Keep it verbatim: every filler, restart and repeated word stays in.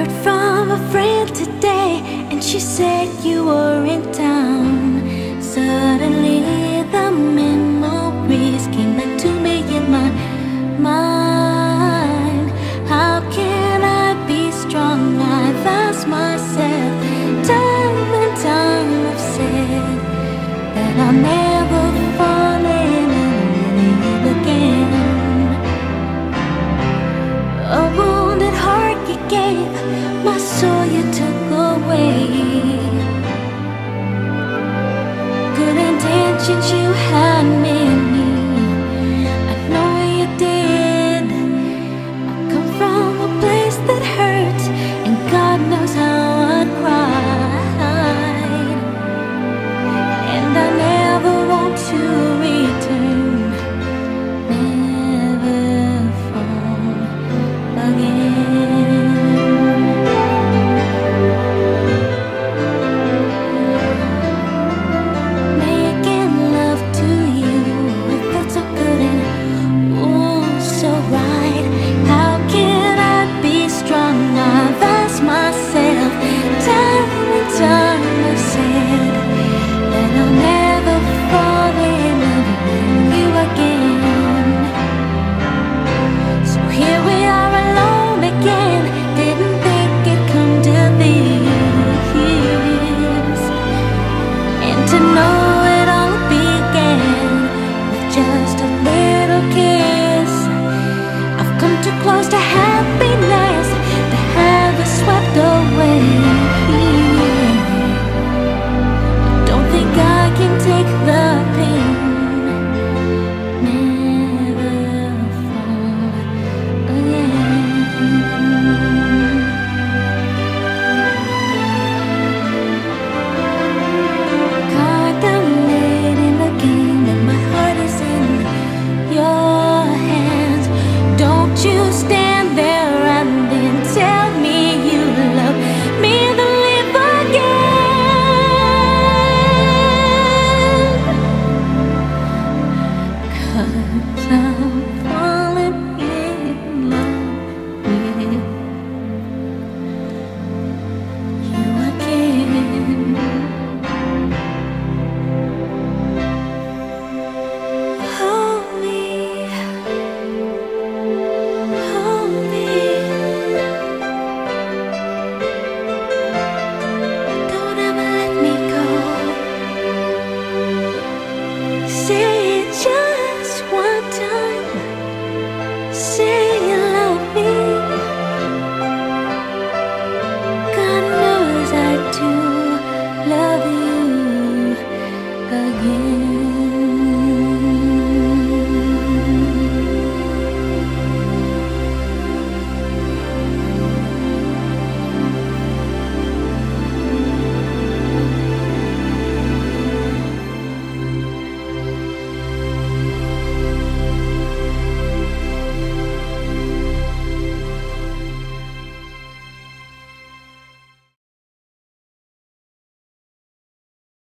heard from a friend today, and she said you were in town. Suddenly